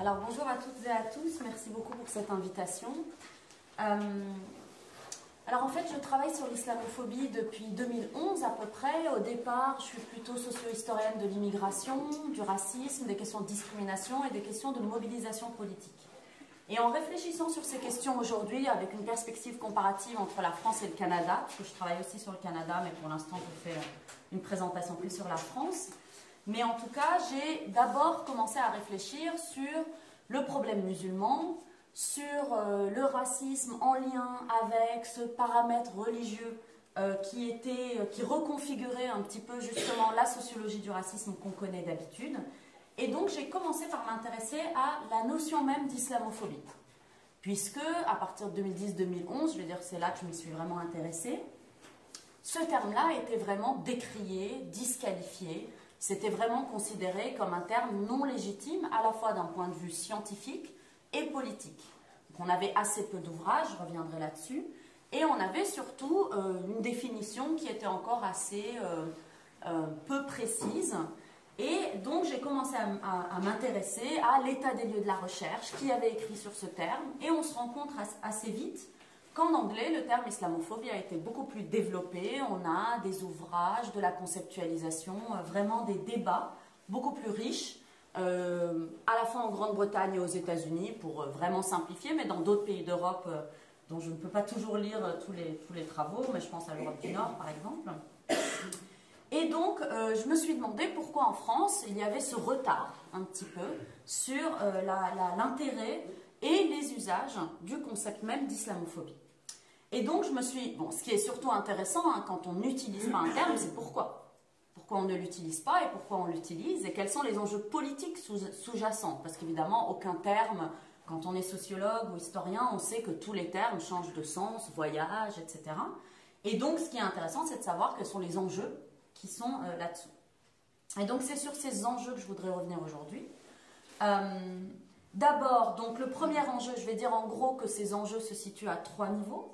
Alors bonjour à toutes et à tous, merci beaucoup pour cette invitation. Alors en fait, je travaille sur l'islamophobie depuis 2011 à peu près. Au départ, je suis plutôt socio-historienne de l'immigration, du racisme, des questions de discrimination et des questions de mobilisation politique. Et en réfléchissant sur ces questions aujourd'hui, avec une perspective comparative entre la France et le Canada, parce que je travaille aussi sur le Canada, mais pour l'instant je fais une présentation plus sur la France, mais en tout cas j'ai d'abord commencé à réfléchir sur le problème musulman, sur le racisme en lien avec ce paramètre religieux qui reconfigurait un petit peu justement la sociologie du racisme qu'on connaît d'habitude. Et donc j'ai commencé par m'intéresser à la notion même d'islamophobie, puisque à partir de 2010-2011, je vais dire c'est là que je m'y suis vraiment intéressée, ce terme-là était vraiment décrié, disqualifié, c'était vraiment considéré comme un terme non légitime à la fois d'un point de vue scientifique et politique. Donc on avait assez peu d'ouvrages, je reviendrai là-dessus, et on avait surtout une définition qui était encore assez peu précise. Et donc j'ai commencé à m'intéresser à l'état des lieux de la recherche, qui avait écrit sur ce terme, et on se rend compte assez vite qu'en anglais, le terme islamophobie a été beaucoup plus développé, on a des ouvrages, de la conceptualisation, vraiment des débats beaucoup plus riches, à la fois en Grande-Bretagne et aux États-Unis, pour vraiment simplifier, mais dans d'autres pays d'Europe, dont je ne peux pas toujours lire tous les travaux, mais je pense à l'Europe du Nord par exemple. Et donc, je me suis demandé pourquoi en France, il y avait ce retard, un petit peu, sur l'intérêt et les usages du concept même d'islamophobie. Et donc, je me suis... Bon, ce qui est surtout intéressant, hein, quand on n'utilise pas un terme, c'est pourquoi. Pourquoi on ne l'utilise pas et pourquoi on l'utilise, et quels sont les enjeux politiques sous-jacents. Parce qu'évidemment, aucun terme, quand on est sociologue ou historien, on sait que tous les termes changent de sens, voyagent, etc. Et donc, ce qui est intéressant, c'est de savoir quels sont les enjeux qui sont là-dessous. Et donc c'est sur ces enjeux que je voudrais revenir aujourd'hui. D'abord, donc le premier enjeu, je vais dire en gros que ces enjeux se situent à trois niveaux.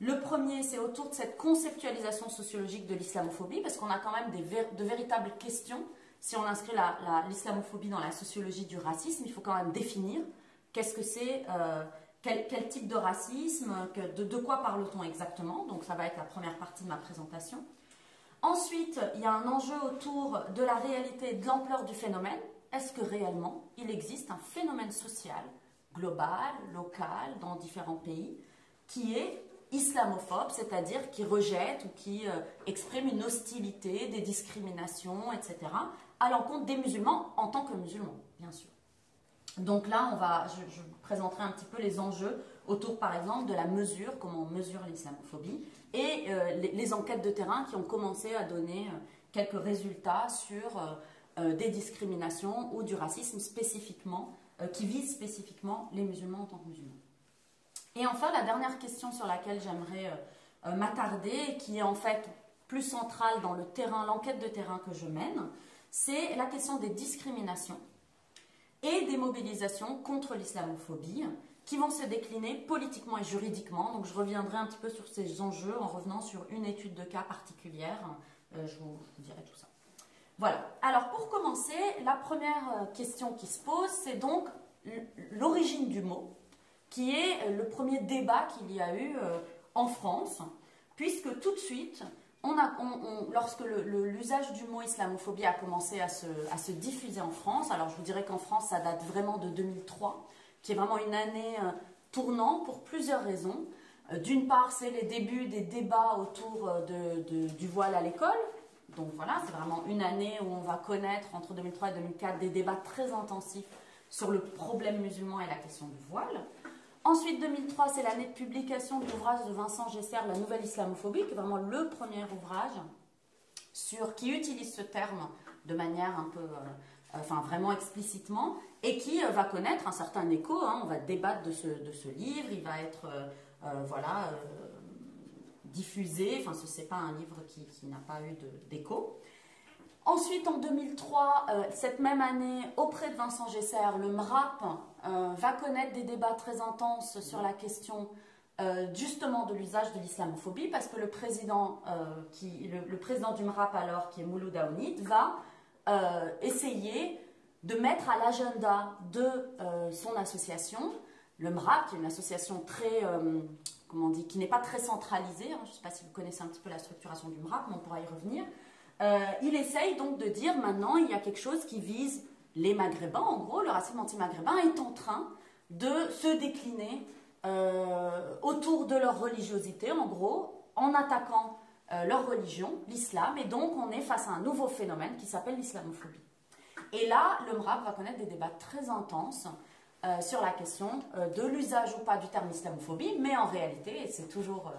Le premier, c'est autour de cette conceptualisation sociologique de l'islamophobie, parce qu'on a quand même de véritables questions. Si on inscrit l'islamophobie dans la sociologie du racisme, il faut quand même définir qu'est-ce que c'est, quel type de racisme, de quoi parle-t-on exactement. Donc ça va être la première partie de ma présentation. Ensuite, il y a un enjeu autour de la réalité et de l'ampleur du phénomène. Est-ce que réellement, il existe un phénomène social, global, local, dans différents pays, qui est islamophobe, c'est-à-dire qui rejette ou qui exprime une hostilité, des discriminations, etc., à l'encontre des musulmans en tant que musulmans, bien sûr. Donc là, je vous présenterai un petit peu les enjeux autour, par exemple, de la mesure, comment on mesure l'islamophobie, et les enquêtes de terrain qui ont commencé à donner quelques résultats sur des discriminations ou du racisme spécifiquement, qui visent spécifiquement les musulmans en tant que musulmans. Et enfin, la dernière question sur laquelle j'aimerais m'attarder, qui est en fait plus centrale dans le terrain, l'enquête de terrain que je mène, c'est la question des discriminations et des mobilisations contre l'islamophobie, qui vont se décliner politiquement et juridiquement. Donc je reviendrai un petit peu sur ces enjeux en revenant sur une étude de cas particulière. Je vous dirai tout ça. Voilà. Alors pour commencer, la première question qui se pose, c'est donc l'origine du mot, qui est le premier débat qu'il y a eu en France, puisque tout de suite, lorsque l'usage du mot islamophobie a commencé à se diffuser en France, alors je vous dirais qu'en France, ça date vraiment de 2003, qui est vraiment une année tournante pour plusieurs raisons. D'une part, c'est les débuts des débats autour du voile à l'école. Donc voilà, c'est vraiment une année où on va connaître, entre 2003 et 2004, des débats très intensifs sur le problème musulman et la question du voile. Ensuite, 2003, c'est l'année de publication de l'ouvrage de Vincent Geisser, La nouvelle islamophobie, qui est vraiment le premier ouvrage qui utilise ce terme de manière un peu... enfin vraiment explicitement, et qui va connaître un certain écho, hein. On va débattre de ce livre, il va être voilà, diffusé, enfin ce n'est pas un livre qui n'a pas eu d'écho. Ensuite en 2003, cette même année, auprès de Vincent Geisser, le MRAP va connaître des débats très intenses sur la question justement de l'usage de l'islamophobie, parce que le président du MRAP alors, qui est Mouloud Aounit, va essayer de mettre à l'agenda de son association, le MRAP, qui est une association très, comment on dit, qui n'est pas très centralisée, hein, je ne sais pas si vous connaissez un petit peu la structuration du MRAP, mais on pourra y revenir. Il essaye donc de dire maintenant il y a quelque chose qui vise les Maghrébins, en gros le racisme anti-maghrébin est en train de se décliner autour de leur religiosité, en gros, en attaquant leur religion, l'islam, et donc on est face à un nouveau phénomène qui s'appelle l'islamophobie. Et là, le MRAP va connaître des débats très intenses sur la question de l'usage ou pas du terme islamophobie, mais en réalité, et c'est toujours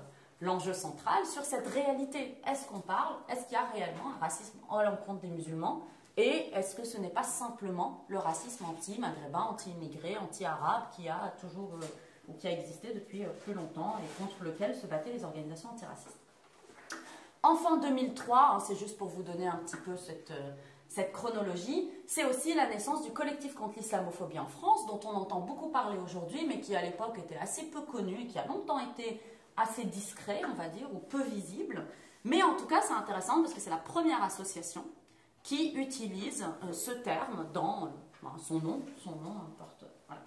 l'enjeu central, sur cette réalité. Est-ce qu'on parle? Est-ce qu'il y a réellement un racisme à l'encontre des musulmans? Et est-ce que ce n'est pas simplement le racisme anti-maghrébin, anti-immigré, anti-arabe qui a toujours ou qui a existé depuis plus longtemps et contre lequel se battaient les organisations antiracistes? En fin 2003, hein, c'est juste pour vous donner un petit peu cette chronologie, c'est aussi la naissance du collectif contre l'islamophobie en France, dont on entend beaucoup parler aujourd'hui, mais qui à l'époque était assez peu connu et qui a longtemps été assez discret, on va dire, ou peu visible. Mais en tout cas, c'est intéressant parce que c'est la première association qui utilise ce terme dans son nom importe. Voilà.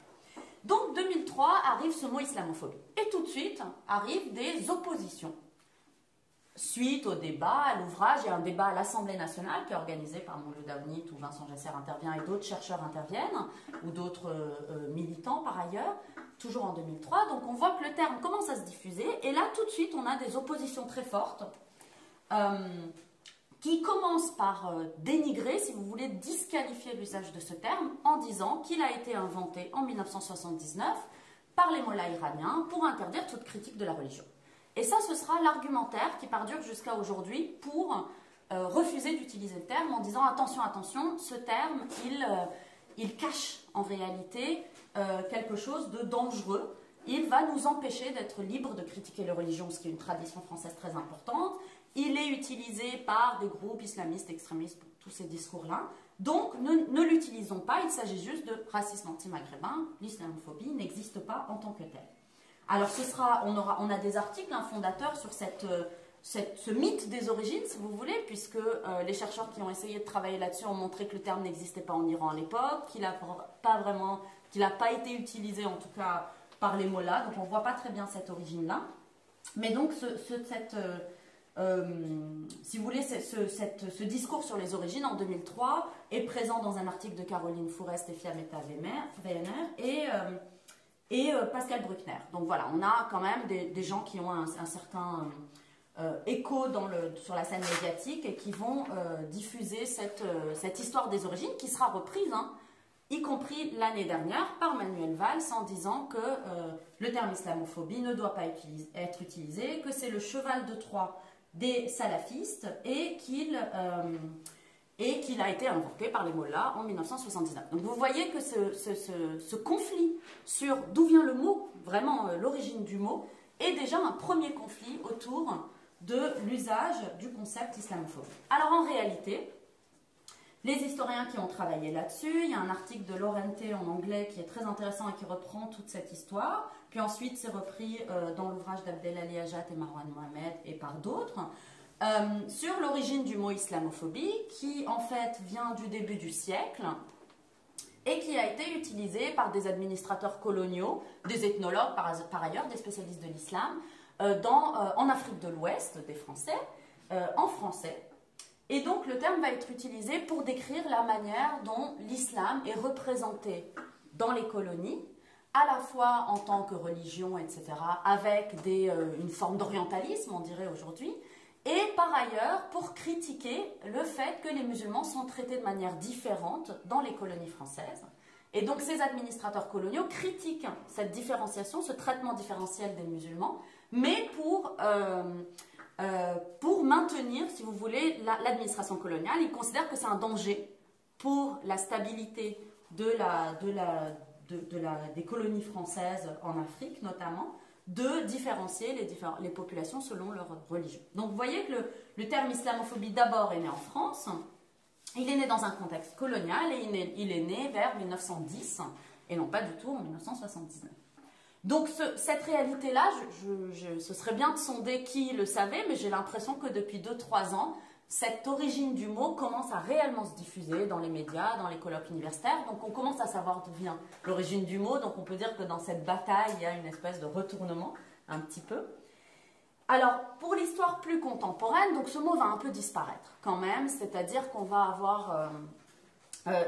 Donc 2003 arrive ce mot islamophobie. Et tout de suite arrivent des oppositions. Suite au débat, à l'ouvrage, il y a un débat à l'Assemblée nationale qui est organisé par Mouloud Aounit où Vincent Geisser intervient et d'autres chercheurs interviennent, ou d'autres militants par ailleurs, toujours en 2003. Donc on voit que le terme commence à se diffuser et là tout de suite on a des oppositions très fortes qui commencent par dénigrer, si vous voulez, disqualifier l'usage de ce terme en disant qu'il a été inventé en 1979 par les mollahs iraniens pour interdire toute critique de la religion. Et ça, ce sera l'argumentaire qui perdure jusqu'à aujourd'hui pour refuser d'utiliser le terme en disant « attention, attention, ce terme, il cache en réalité quelque chose de dangereux. Il va nous empêcher d'être libres de critiquer les religions, ce qui est une tradition française très importante. Il est utilisé par des groupes islamistes, extrémistes, pour tous ces discours-là. Donc, ne l'utilisons pas, il s'agit juste de racisme anti-maghrébin. L'islamophobie n'existe pas en tant que telle. » Alors on a des articles fondateurs sur ce mythe des origines, si vous voulez, puisque les chercheurs qui ont essayé de travailler là-dessus ont montré que le terme n'existait pas en Iran à l'époque, qu'il n'a pas été utilisé en tout cas par les mollahs, donc on ne voit pas très bien cette origine-là. Mais donc si vous voulez, ce discours sur les origines en 2003 est présent dans un article de Caroline Fourest et Fiametta Wehner et Pascal Bruckner. Donc voilà, on a quand même des gens qui ont un certain écho sur la scène médiatique et qui vont diffuser cette histoire des origines qui sera reprise, hein, y compris l'année dernière, par Manuel Valls en disant que le terme islamophobie ne doit pas être utilisé, que c'est le cheval de Troie des salafistes et qu'il a été invoqué par les mollahs en 1979. Donc vous voyez que ce conflit sur d'où vient le mot, vraiment l'origine du mot, est déjà un premier conflit autour de l'usage du concept islamophobe. Alors en réalité, les historiens qui ont travaillé là-dessus, il y a un article de Laurent T. en anglais qui est très intéressant et qui reprend toute cette histoire, puis ensuite c'est repris dans l'ouvrage d'Abdelali Ajat et Marwan Mohammed et par d'autres, sur l'origine du mot islamophobie qui en fait vient du début du siècle et qui a été utilisé par des administrateurs coloniaux, des ethnologues par ailleurs, des spécialistes de l'islam en Afrique de l'Ouest, des Français, en français. Et donc le terme va être utilisé pour décrire la manière dont l'islam est représenté dans les colonies, à la fois en tant que religion, etc., avec une forme d'orientalisme, on dirait aujourd'hui, et par ailleurs, pour critiquer le fait que les musulmans sont traités de manière différente dans les colonies françaises. Et donc ces administrateurs coloniaux critiquent cette différenciation, ce traitement différentiel des musulmans, mais pour maintenir, si vous voulez, l'administration coloniale. Ils considèrent que c'est un danger pour la stabilité des colonies françaises en Afrique notamment, de différencier les populations selon leur religion. Donc vous voyez que le terme islamophobie d'abord est né en France, il est né dans un contexte colonial et il est né vers 1910 et non pas du tout en 1979. Donc cette réalité-là, ce serait bien de sonder qui le savait, mais j'ai l'impression que depuis 2-3 ans, cette origine du mot commence à réellement se diffuser dans les médias, dans les colloques universitaires. Donc on commence à savoir d'où vient l'origine du mot. Donc on peut dire que dans cette bataille, il y a une espèce de retournement, un petit peu. Alors, pour l'histoire plus contemporaine, donc ce mot va un peu disparaître quand même. C'est-à-dire qu'on va avoir...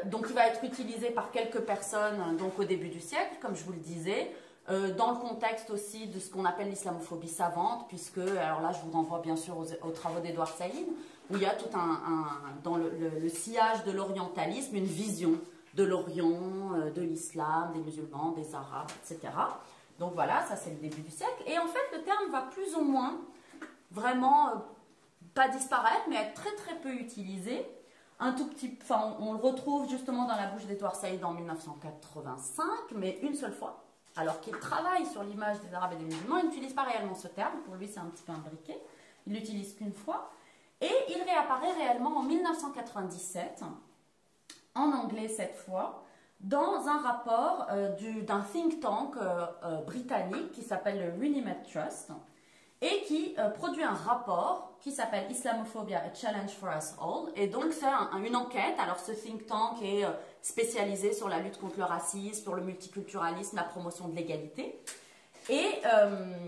donc il va être utilisé par quelques personnes donc, au début du siècle, comme je vous le disais, dans le contexte aussi de ce qu'on appelle l'islamophobie savante, puisque, alors là je vous renvoie bien sûr aux travaux d'Edouard Saïd, où il y a tout dans le sillage de l'orientalisme, une vision de l'Orient, de l'islam, des musulmans, des arabes, etc. Donc voilà, ça c'est le début du siècle. Et en fait, le terme va plus ou moins, vraiment, pas disparaître, mais être très très peu utilisé. Un tout petit, enfin, on le retrouve justement dans la bouche d'Edouard Saïd en 1985, mais une seule fois. Alors qu'il travaille sur l'image des Arabes et des musulmans, il n'utilise pas réellement ce terme, pour lui c'est un petit peu imbriqué, il l'utilise qu'une fois, et il réapparaît réellement en 1997, en anglais cette fois, dans un rapport d'un think tank britannique qui s'appelle le Runimed Trust, et qui produit un rapport qui s'appelle « Islamophobia, a challenge for us all ». Et donc, c'est une enquête. Alors, ce think tank est spécialisé sur la lutte contre le racisme, sur le multiculturalisme, la promotion de l'égalité. Et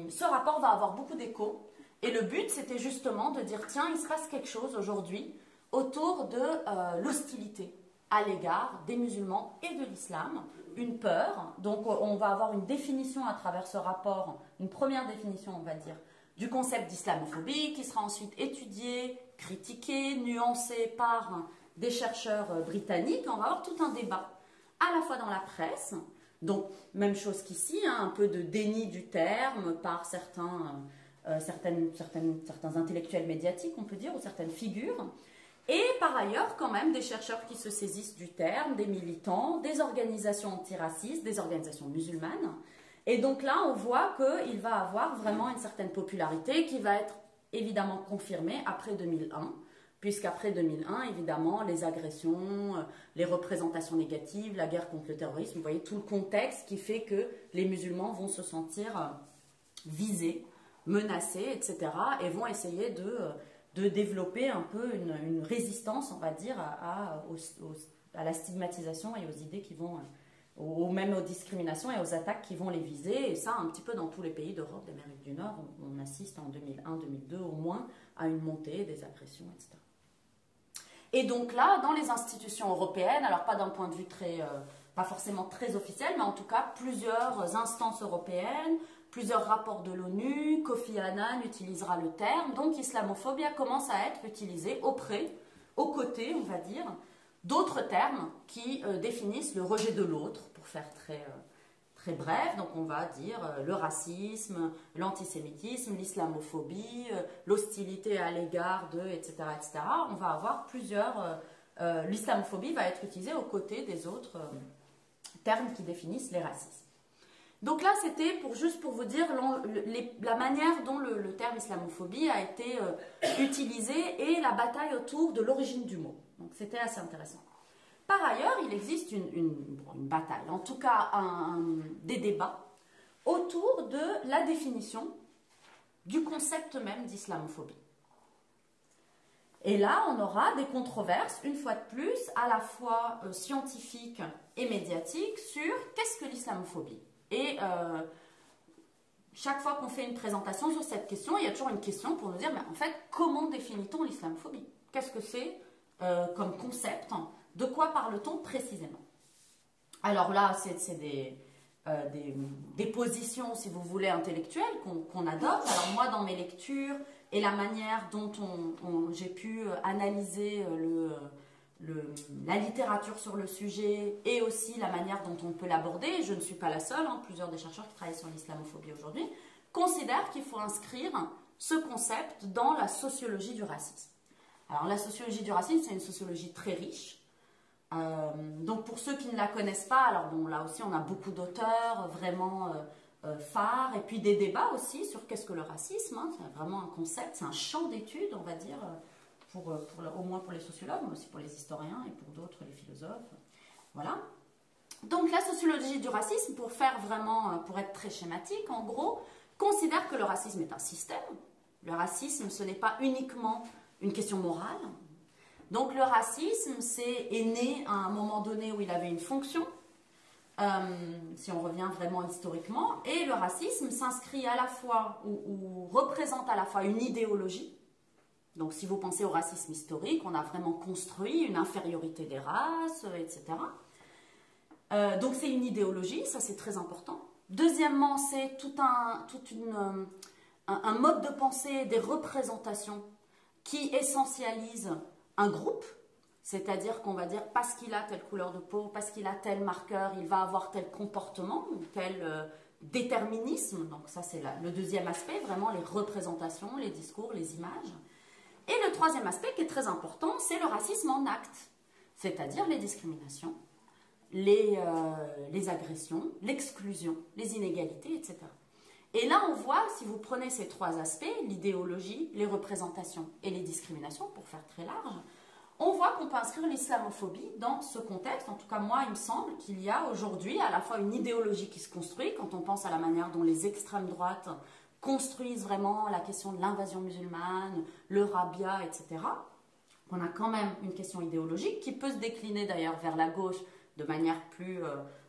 ce rapport va avoir beaucoup d'écho. Et le but, c'était justement de dire « Tiens, il se passe quelque chose aujourd'hui autour de l'hostilité à l'égard des musulmans et de l'islam ». Une peur. Donc, on va avoir une définition à travers ce rapport, une première définition, on va dire, du concept d'islamophobie qui sera ensuite étudié, critiqué, nuancé par des chercheurs britanniques. On va avoir tout un débat à la fois dans la presse, donc même chose qu'ici, hein, un peu de déni du terme par certains intellectuels médiatiques, on peut dire, ou certaines figures. Et par ailleurs, quand même, des chercheurs qui se saisissent du terme, des militants, des organisations antiracistes, des organisations musulmanes. Et donc là, on voit qu'il va avoir vraiment une certaine popularité qui va être évidemment confirmée après 2001, puisqu'après 2001, évidemment, les agressions, les représentations négatives, la guerre contre le terrorisme, vous voyez tout le contexte qui fait que les musulmans vont se sentir visés, menacés, etc. et vont essayer de développer un peu une résistance, on va dire, à la stigmatisation et aux idées qui vont, même aux discriminations et aux attaques qui vont les viser. Et ça, un petit peu dans tous les pays d'Europe, d'Amérique du Nord, on assiste en 2001-2002 au moins à une montée des agressions, etc. Et donc là, dans les institutions européennes, alors pas d'un point de vue très, pas forcément très officiel, mais en tout cas plusieurs instances européennes, plusieurs rapports de l'ONU, Kofi Annan utilisera le terme, donc islamophobie commence à être utilisée aux côtés, on va dire, d'autres termes qui définissent le rejet de l'autre, pour faire très, très bref, donc on va dire le racisme, l'antisémitisme, l'islamophobie, l'hostilité à l'égard de, etc., etc. On va avoir plusieurs... l'islamophobie va être utilisée aux côtés des autres termes qui définissent les racismes. Donc là, c'était juste pour vous dire la manière dont le terme islamophobie a été utilisé et la bataille autour de l'origine du mot. Donc c'était assez intéressant. Par ailleurs, il existe une bataille, en tout cas des débats, autour de la définition du concept même d'islamophobie. Et là, on aura des controverses, une fois de plus, à la fois scientifiques et médiatiques, sur qu'est-ce que l'islamophobie ? Et chaque fois qu'on fait une présentation sur cette question, il y a toujours une question pour nous dire, mais en fait, comment définit-on l'islamophobie? Qu'est-ce que c'est comme concept? De quoi parle-t-on précisément? Alors là, c'est des positions, si vous voulez, intellectuelles qu'on adopte. Alors moi, dans mes lectures et la manière dont j'ai pu analyser la littérature sur le sujet et aussi la manière dont on peut l'aborder, je ne suis pas la seule, hein, plusieurs des chercheurs qui travaillent sur l'islamophobie aujourd'hui, considèrent qu'il faut inscrire ce concept dans la sociologie du racisme. Alors la sociologie du racisme, c'est une sociologie très riche, donc pour ceux qui ne la connaissent pas, alors bon, là aussi on a beaucoup d'auteurs vraiment phares, et puis des débats aussi sur qu'est-ce que le racisme, hein, c'est vraiment un concept, c'est un champ d'études, on va dire, au moins pour les sociologues, mais aussi pour les historiens et pour d'autres, les philosophes. Voilà. Donc la sociologie du racisme, pour être très schématique, en gros, considère que le racisme est un système. Le racisme, ce n'est pas uniquement une question morale. Donc le racisme est né à un moment donné où il avait une fonction, si on revient vraiment historiquement, et le racisme s'inscrit à la fois, ou représente à la fois une idéologie. Donc si vous pensez au racisme historique, on a vraiment construit une infériorité des races, etc. Donc c'est une idéologie, ça c'est très important. Deuxièmement, c'est tout un mode de pensée, des représentations qui essentialisent un groupe, c'est-à-dire qu'on va dire parce qu'il a telle couleur de peau, parce qu'il a tel marqueur, il va avoir tel comportement, ou tel déterminisme. Donc ça c'est le deuxième aspect, vraiment les représentations, les discours, les images. Et le troisième aspect qui est très important, c'est le racisme en acte, c'est-à-dire les discriminations, les agressions, l'exclusion, les inégalités, etc. Et là, on voit, si vous prenez ces trois aspects, l'idéologie, les représentations et les discriminations, pour faire très large, on voit qu'on peut inscrire l'islamophobie dans ce contexte. En tout cas, moi, il me semble qu'il y a aujourd'hui à la fois une idéologie qui se construit, quand on pense à la manière dont les extrêmes droites construisent vraiment la question de l'invasion musulmane, le rabbia, etc. On a quand même une question idéologique qui peut se décliner d'ailleurs vers la gauche de manière plus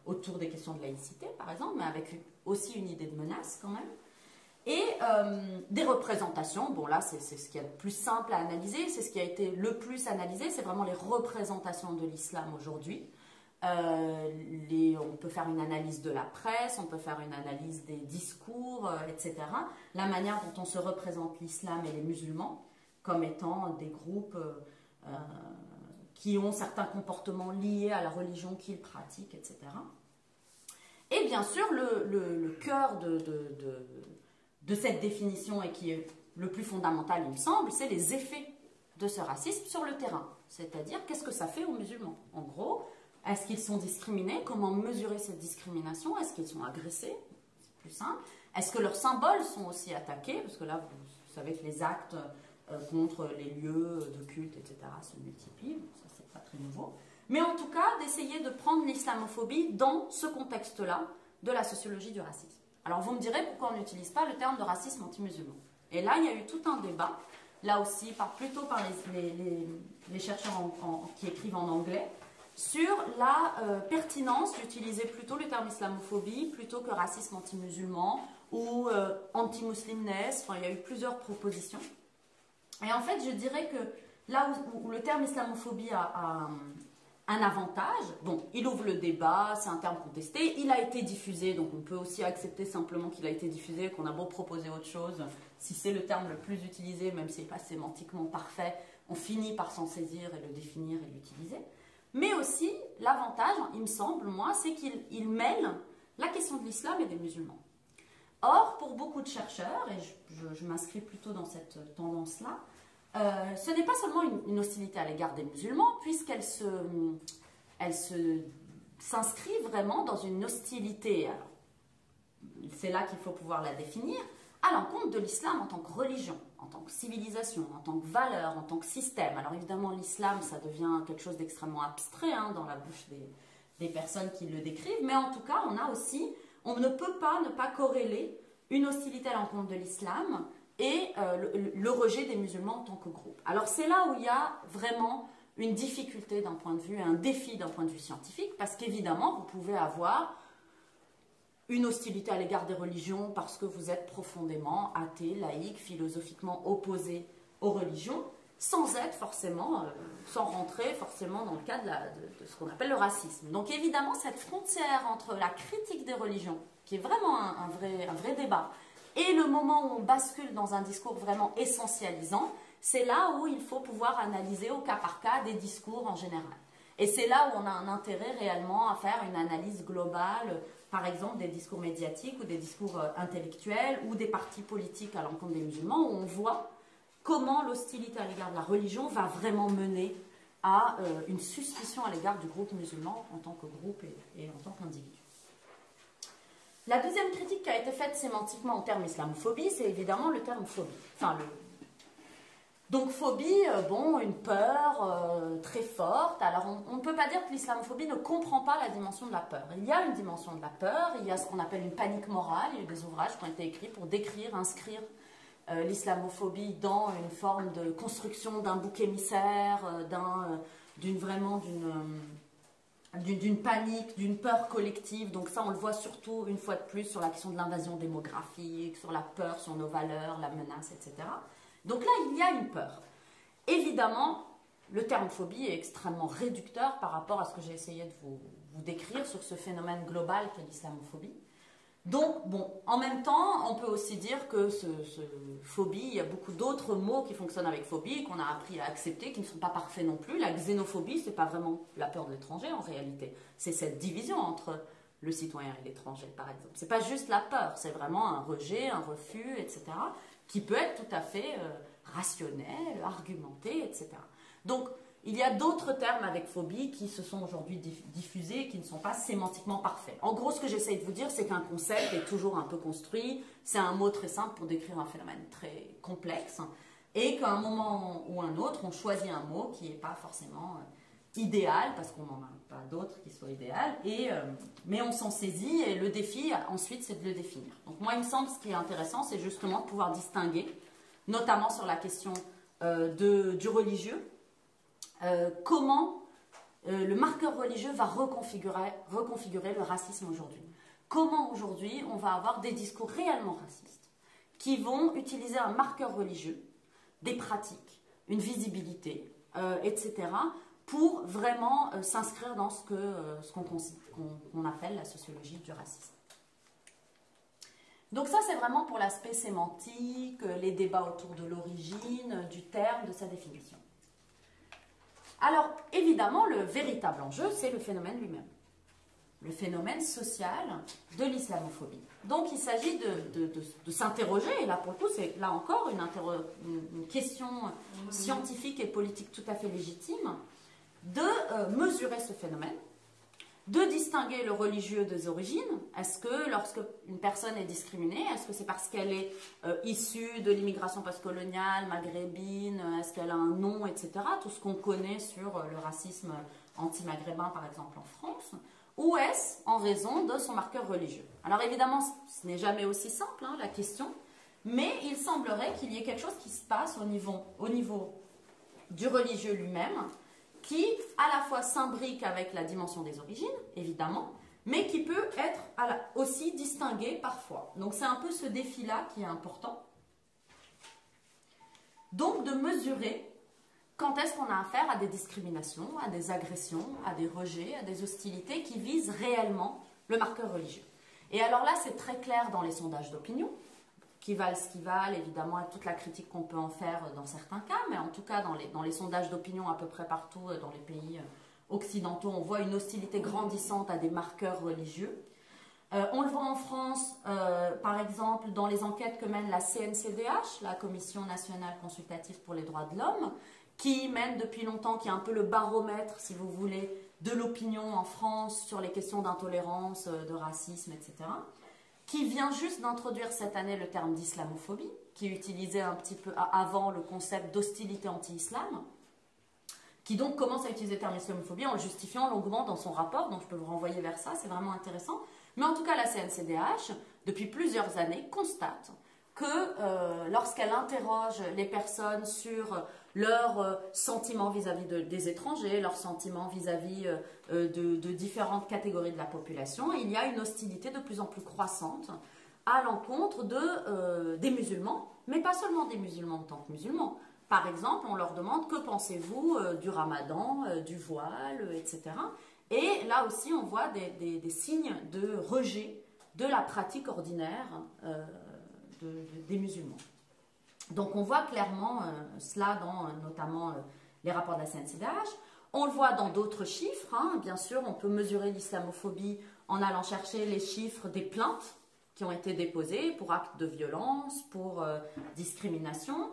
autour des questions de laïcité, par exemple, mais avec aussi une idée de menace quand même. Et des représentations, bon là c'est ce qu'il y a de plus simple à analyser, c'est ce qui a été le plus analysé, c'est vraiment les représentations de l'islam aujourd'hui. On peut faire une analyse de la presse, on peut faire une analyse des discours, etc. La manière dont on se représente l'islam et les musulmans comme étant des groupes qui ont certains comportements liés à la religion qu'ils pratiquent, etc. Et bien sûr, le cœur de cette définition, et qui est le plus fondamental, il me semble, c'est les effets de ce racisme sur le terrain. C'est-à-dire, qu'est-ce que ça fait aux musulmans? En gros, est-ce qu'ils sont discriminés? Comment mesurer cette discrimination? Est-ce qu'ils sont agressés? C'est plus simple. Est-ce que leurs symboles sont aussi attaqués? Parce que là, vous savez que les actes contre les lieux de culte, etc., se multiplient. Ça, c'est pas très nouveau. Mais en tout cas, d'essayer de prendre l'islamophobie dans ce contexte-là de la sociologie du racisme. Alors, vous me direz pourquoi on n'utilise pas le terme de racisme anti-musulman. Et là, il y a eu tout un débat, là aussi, plutôt par les chercheurs qui écrivent en anglais, sur la pertinence d'utiliser plutôt le terme islamophobie plutôt que racisme anti-musulman ou anti-muslimness. Enfin, il y a eu plusieurs propositions. Et en fait, je dirais que là où le terme islamophobie a un avantage, bon, il ouvre le débat, c'est un terme contesté, il a été diffusé, donc on peut aussi accepter simplement qu'il a été diffusé, qu'on a beau proposer autre chose, si c'est le terme le plus utilisé, même s'il n'est pas sémantiquement parfait, on finit par s'en saisir et le définir et l'utiliser. Mais aussi, l'avantage, il me semble, moi, c'est qu'il mêle la question de l'islam et des musulmans. Or, pour beaucoup de chercheurs, et je m'inscris plutôt dans cette tendance-là, ce n'est pas seulement une hostilité à l'égard des musulmans, puisqu'elle s'inscrit vraiment dans une hostilité, c'est là qu'il faut pouvoir la définir, à l'encontre de l'islam en tant que religion, en tant que civilisation, en tant que valeur, en tant que système. Alors évidemment, l'islam, ça devient quelque chose d'extrêmement abstrait hein, dans la bouche des personnes qui le décrivent, mais en tout cas, on ne peut pas ne pas corréler une hostilité à l'encontre de l'islam et le rejet des musulmans en tant que groupe. Alors c'est là où il y a vraiment une difficulté d'un point de vue, un défi d'un point de vue scientifique, parce qu'évidemment, vous pouvez avoir une hostilité à l'égard des religions parce que vous êtes profondément athée, laïque, philosophiquement opposé aux religions, sans être forcément, sans rentrer forcément dans le cadre de ce qu'on appelle le racisme. Donc évidemment, cette frontière entre la critique des religions, qui est vraiment un vrai débat, et le moment où on bascule dans un discours vraiment essentialisant, c'est là où il faut pouvoir analyser au cas par cas des discours en général. Et c'est là où on a un intérêt réellement à faire une analyse globale, par exemple des discours médiatiques ou des discours intellectuels ou des partis politiques à l'encontre des musulmans, où on voit comment l'hostilité à l'égard de la religion va vraiment mener à une suspicion à l'égard du groupe musulman en tant que groupe et en tant qu'individu. La deuxième critique qui a été faite sémantiquement au terme islamophobie, c'est évidemment le terme phobie. Donc phobie, bon, une peur très forte. Alors on ne peut pas dire que l'islamophobie ne comprend pas la dimension de la peur. Il y a une dimension de la peur, il y a ce qu'on appelle une panique morale, il y a eu des ouvrages qui ont été écrits pour décrire, inscrire l'islamophobie dans une forme de construction d'un bouc émissaire, d'une panique, d'une peur collective. Donc ça, on le voit surtout, une fois de plus, sur la question de l'invasion démographique, sur la peur, sur nos valeurs, la menace, etc. Donc là, il y a une peur. Évidemment, le terme phobie est extrêmement réducteur par rapport à ce que j'ai essayé de vous décrire sur ce phénomène global qu'est l'islamophobie. Donc, bon, en même temps, on peut aussi dire que ce phobie, il y a beaucoup d'autres mots qui fonctionnent avec phobie, qu'on a appris à accepter, qui ne sont pas parfaits non plus. La xénophobie, ce n'est pas vraiment la peur de l'étranger, en réalité. C'est cette division entre le citoyen et l'étranger, par exemple. Ce n'est pas juste la peur, c'est vraiment un rejet, un refus, etc., qui peut être tout à fait rationnel, argumenté, etc. Donc, il y a d'autres termes avec phobie qui se sont aujourd'hui diffusés et qui ne sont pas sémantiquement parfaits. En gros, ce que j'essaye de vous dire, c'est qu'un concept est toujours un peu construit. C'est un mot très simple pour décrire un phénomène très complexe. Et qu'à un moment ou un autre, on choisit un mot qui n'est pas forcément idéal, parce qu'on n'en a pas d'autres qui soient idéales. Mais on s'en saisit et le défi, ensuite, c'est de le définir. Donc moi, il me semble ce qui est intéressant, c'est justement de pouvoir distinguer, notamment sur la question du religieux, comment le marqueur religieux va reconfigurer le racisme aujourd'hui. Comment aujourd'hui on va avoir des discours réellement racistes qui vont utiliser un marqueur religieux, des pratiques, une visibilité, etc. pour vraiment s'inscrire dans ce qu'on appelle la sociologie du racisme. Donc ça, c'est vraiment pour l'aspect sémantique, les débats autour de l'origine, du terme, de sa définition. Alors, évidemment, le véritable enjeu, c'est le phénomène lui-même. Le phénomène social de l'islamophobie. Donc, il s'agit de s'interroger, et là, pour le coup, c'est là encore une question scientifique et politique tout à fait légitime, de mesurer ce phénomène, de distinguer le religieux des origines. Est-ce que lorsque une personne est discriminée, est-ce que c'est parce qu'elle est issue de l'immigration postcoloniale, maghrébine, est-ce qu'elle a un nom, etc. Tout ce qu'on connaît sur le racisme anti-maghrébin, par exemple, en France. Ou est-ce en raison de son marqueur religieux? Alors évidemment, ce n'est jamais aussi simple, hein, la question, mais il semblerait qu'il y ait quelque chose qui se passe au niveau du religieux lui-même, qui à la fois s'imbrique avec la dimension des origines, évidemment, mais qui peut être aussi distinguée parfois. Donc c'est un peu ce défi-là qui est important. Donc de mesurer quand est-ce qu'on a affaire à des discriminations, à des agressions, à des rejets, à des hostilités qui visent réellement le marqueur religieux. Et alors là, c'est très clair dans les sondages d'opinion, qui valent ce qu'ils valent, évidemment, à toute la critique qu'on peut en faire dans certains cas, mais en tout cas, dans les sondages d'opinion à peu près partout dans les pays occidentaux, on voit une hostilité grandissante à des marqueurs religieux. On le voit en France, par exemple, dans les enquêtes que mène la CNCDH, la Commission nationale consultative pour les droits de l'homme, qui mène depuis longtemps, qui est un peu le baromètre, si vous voulez, de l'opinion en France sur les questions d'intolérance, de racisme, etc., qui vient juste d'introduire cette année le terme d'islamophobie, qui utilisait un petit peu avant le concept d'hostilité anti-islam, qui donc commence à utiliser le terme islamophobie en le justifiant longuement dans son rapport, donc je peux vous renvoyer vers ça, c'est vraiment intéressant. Mais en tout cas, la CNCDH, depuis plusieurs années, constate que lorsqu'elle interroge les personnes sur leurs sentiments vis-à-vis des étrangers, leurs sentiments vis-à-vis de différentes catégories de la population, il y a une hostilité de plus en plus croissante à l'encontre des musulmans, mais pas seulement des musulmans en tant que musulmans. Par exemple, on leur demande « Que pensez-vous du ramadan, du voile, etc. » Et là aussi, on voit des signes de rejet de la pratique ordinaire des musulmans. Donc on voit clairement cela dans notamment les rapports de la CNCDH. On le voit dans d'autres chiffres, hein. Bien sûr, on peut mesurer l'islamophobie en allant chercher les chiffres des plaintes qui ont été déposées pour actes de violence, pour discrimination.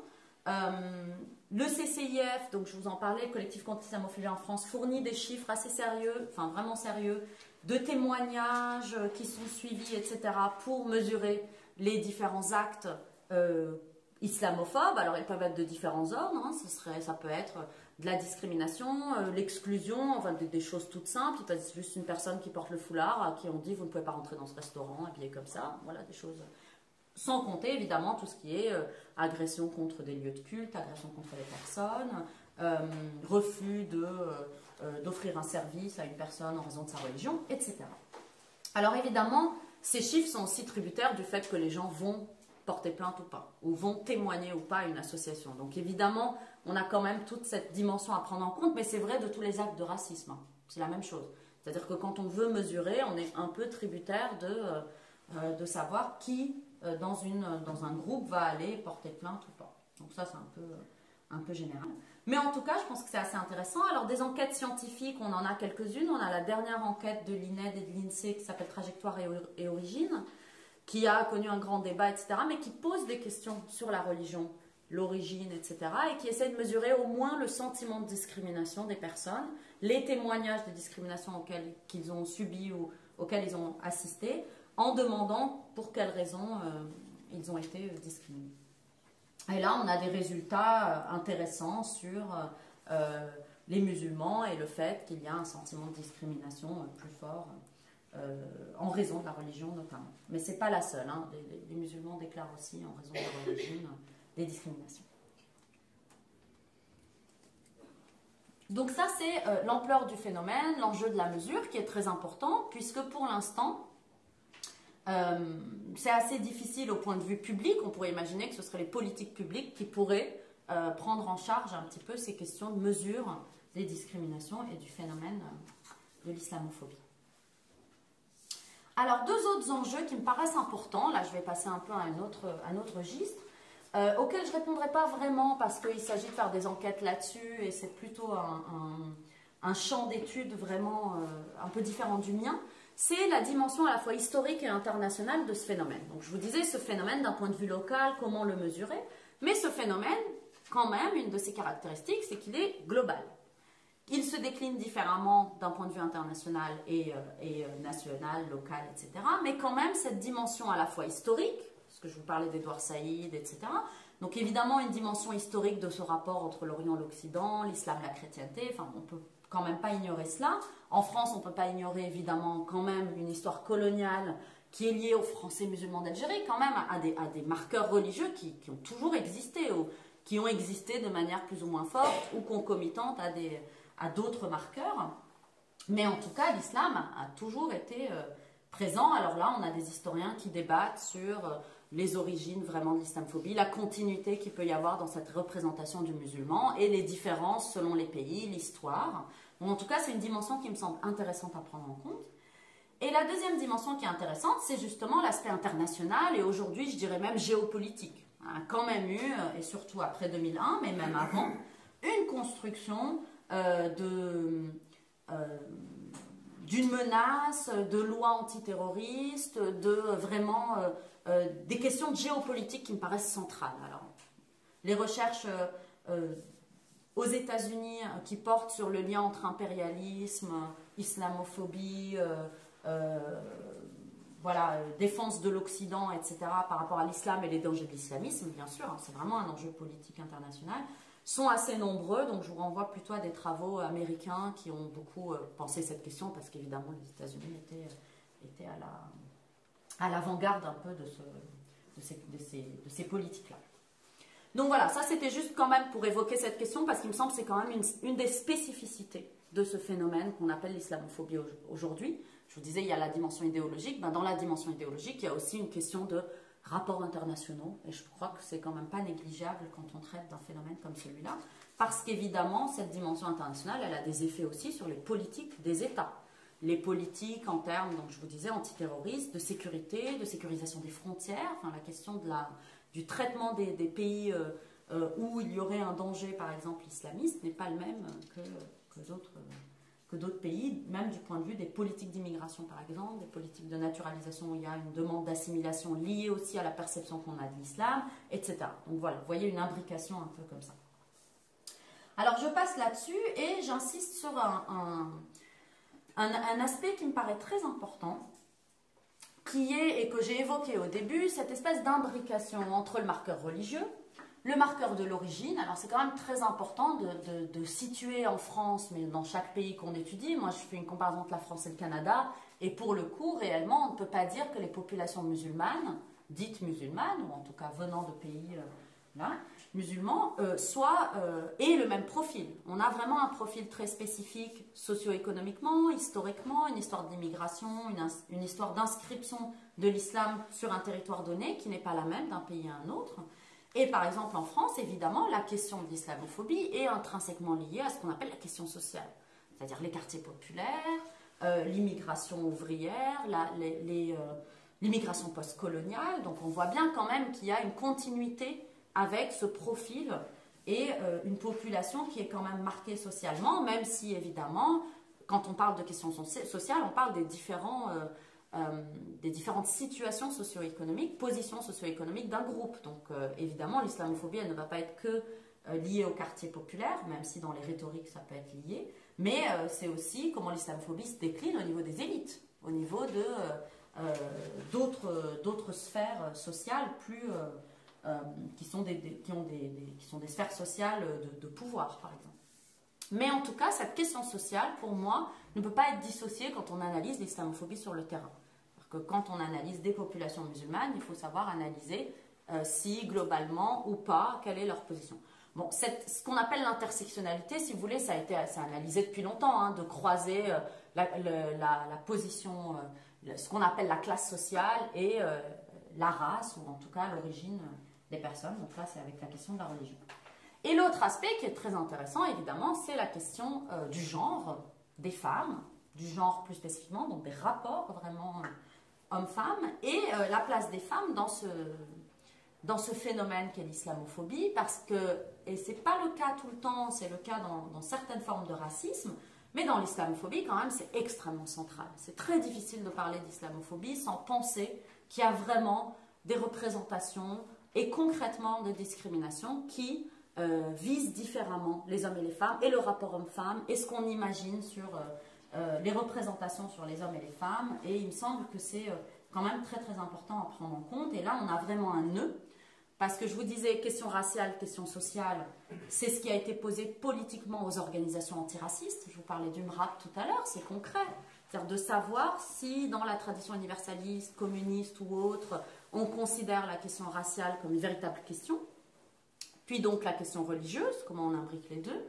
Le CCIF, donc je vous en parlais, le collectif contre l'islamophobie en France, fournit des chiffres assez sérieux, enfin vraiment sérieux, de témoignages qui sont suivis, etc., pour mesurer les différents actes islamophobes. Alors ils peuvent être de différents ordres, hein. Ça peut être de la discrimination, l'exclusion, enfin des choses toutes simples, peut-être juste une personne qui porte le foulard, à qui on dit vous ne pouvez pas rentrer dans ce restaurant, habillé comme ça, voilà, des choses sans compter évidemment tout ce qui est agression contre des lieux de culte, agression contre les personnes, refus d'offrir un service à une personne en raison de sa religion, etc. Alors évidemment, ces chiffres sont aussi tributaires du fait que les gens vont porter plainte ou pas, ou vont témoigner ou pas à une association. Donc évidemment, on a quand même toute cette dimension à prendre en compte, mais c'est vrai de tous les actes de racisme, hein. C'est la même chose. C'est-à-dire que quand on veut mesurer, on est un peu tributaire de savoir qui, dans un groupe, va aller porter plainte ou pas. Donc ça, c'est un peu général. Mais en tout cas, je pense que c'est assez intéressant. Alors, des enquêtes scientifiques, on en a quelques-unes. On a la dernière enquête de l'INED et de l'INSEE qui s'appelle « Trajectoire et origine », qui a connu un grand débat, etc., mais qui pose des questions sur la religion, l'origine, etc., et qui essaie de mesurer au moins le sentiment de discrimination des personnes, les témoignages de discrimination qu'ils ont subis ou auxquels ils ont assisté, en demandant pour quelles raisons ils ont été discriminés. Et là, on a des résultats intéressants sur les musulmans et le fait qu'il y a un sentiment de discrimination plus fort en raison de la religion notamment. Mais ce n'est pas la seule, hein. Les musulmans déclarent aussi en raison de leur origine des discriminations. Donc ça, c'est l'ampleur du phénomène, l'enjeu de la mesure qui est très important puisque pour l'instant, c'est assez difficile au point de vue public. On pourrait imaginer que ce seraient les politiques publiques qui pourraient prendre en charge un petit peu ces questions de mesure des discriminations et du phénomène de l'islamophobie. Alors, deux autres enjeux qui me paraissent importants. Là, je vais passer un peu à un autre registre auquel je ne répondrai pas vraiment parce qu'il s'agit de faire des enquêtes là-dessus et c'est plutôt un champ d'études vraiment un peu différent du mien. C'est la dimension à la fois historique et internationale de ce phénomène. Donc je vous disais, ce phénomène d'un point de vue local, comment le mesurer, mais ce phénomène, quand même, une de ses caractéristiques, c'est qu'il est global. Il se décline différemment d'un point de vue international et national, local, etc. Mais quand même, cette dimension à la fois historique, parce que je vous parlais d'Edouard Saïd, etc. Donc évidemment, une dimension historique de ce rapport entre l'Orient et l'Occident, l'islam, la chrétienté, enfin on peut quand même pas ignorer cela. En France, on ne peut pas ignorer évidemment quand même une histoire coloniale qui est liée aux Français musulmans d'Algérie, quand même à des marqueurs religieux qui ont toujours existé, ou qui ont existé de manière plus ou moins forte ou concomitante à d'autres marqueurs. Mais en tout cas, l'islam a toujours été présent. Alors là, on a des historiens qui débattent sur les origines vraiment de l'islamophobie, la continuité qu'il peut y avoir dans cette représentation du musulman et les différences selon les pays, l'histoire. Bon, en tout cas, c'est une dimension qui me semble intéressante à prendre en compte. Et la deuxième dimension qui est intéressante, c'est justement l'aspect international et aujourd'hui, je dirais même géopolitique. On a quand même eu, et surtout après 2001, mais même avant, une construction d'une menace, de lois antiterroristes, de vraiment des questions géopolitiques qui me paraissent centrales. Alors, les recherches aux États-Unis qui portent sur le lien entre impérialisme, islamophobie, voilà, défense de l'Occident, etc., par rapport à l'islam et les dangers de l'islamisme, bien sûr, hein, c'est vraiment un enjeu politique international, sont assez nombreux, donc je vous renvoie plutôt à des travaux américains qui ont beaucoup pensé cette question, parce qu'évidemment les États-Unis étaient à l'avant-garde un peu de ces politiques-là. Donc voilà, ça c'était juste quand même pour évoquer cette question, parce qu'il me semble que c'est quand même une des spécificités de ce phénomène qu'on appelle l'islamophobie aujourd'hui. Je vous disais, il y a la dimension idéologique, ben, dans la dimension idéologique, il y a aussi une question de rapports internationaux, et je crois que c'est quand même pas négligeable quand on traite d'un phénomène comme celui-là, parce qu'évidemment, cette dimension internationale, elle a des effets aussi sur les politiques des États. Les politiques en termes, donc je vous disais, antiterroristes, de sécurité, de sécurisation des frontières, enfin la question du traitement des pays où il y aurait un danger, par exemple, islamiste, n'est pas le même que d'autres pays, même du point de vue des politiques d'immigration, par exemple, des politiques de naturalisation où il y a une demande d'assimilation liée aussi à la perception qu'on a de l'islam, etc. Donc voilà, vous voyez une imbrication un peu comme ça. Alors je passe là-dessus et j'insiste sur un aspect qui me paraît très important, qui est, et que j'ai évoqué au début, cette espèce d'imbrication entre le marqueur religieux, le marqueur de l'origine. Alors c'est quand même très important de situer en France, mais dans chaque pays qu'on étudie. Moi je fais une comparaison entre la France et le Canada, et pour le coup, réellement, on ne peut pas dire que les populations musulmanes dites musulmanes, ou en tout cas venant de pays musulmans, aient le même profil. On a vraiment un profil très spécifique, socio-économiquement, historiquement, une histoire d'immigration, une histoire d'inscription de l'islam sur un territoire donné qui n'est pas la même d'un pays à un autre. Et par exemple en France, évidemment, la question de l'islamophobie est intrinsèquement liée à ce qu'on appelle la question sociale, c'est-à-dire les quartiers populaires, l'immigration ouvrière, l'immigration postcoloniale. Donc on voit bien quand même qu'il y a une continuité avec ce profil et une population qui est quand même marquée socialement, même si évidemment, quand on parle de questions sociales, on parle des différentes situations socio-économiques, positions socio-économiques d'un groupe. Donc évidemment, l'islamophobie, elle ne va pas être que liée au quartier populaire, même si dans les rhétoriques, ça peut être lié, mais c'est aussi comment l'islamophobie se décline au niveau des élites, au niveau d'autres sphères sociales plus... qui sont des sphères sociales de pouvoir, par exemple. Mais en tout cas, cette question sociale, pour moi, ne peut pas être dissociée quand on analyse l'islamophobie sur le terrain. Parce que quand on analyse des populations musulmanes, il faut savoir analyser si, globalement ou pas, quelle est leur position. Bon, ce qu'on appelle l'intersectionnalité, si vous voulez, ça a été analysé depuis longtemps, hein, de croiser la position, ce qu'on appelle la classe sociale et la race, ou en tout cas l'origine des personnes. Donc là, c'est avec la question de la religion. Et l'autre aspect qui est très intéressant, évidemment, c'est la question du genre des femmes, du genre plus spécifiquement, donc des rapports vraiment hommes-femmes, et la place des femmes dans ce phénomène qu'est l'islamophobie, parce que, et c'est pas le cas tout le temps, c'est le cas dans certaines formes de racisme, mais dans l'islamophobie, quand même, c'est extrêmement central. C'est très difficile de parler d'islamophobie sans penser qu'il y a vraiment des représentations et concrètement des discriminations qui visent différemment les hommes et les femmes et le rapport homme-femme et ce qu'on imagine sur les représentations sur les hommes et les femmes. Et il me semble que c'est quand même très très important à prendre en compte. Et là, on a vraiment un nœud. Parce que je vous disais, question raciale, question sociale, c'est ce qui a été posé politiquement aux organisations antiracistes. Je vous parlais du MRAP tout à l'heure, c'est concret. C'est-à-dire de savoir si dans la tradition universaliste, communiste ou autre, on considère la question raciale comme une véritable question, puis donc la question religieuse, comment on imbrique les deux.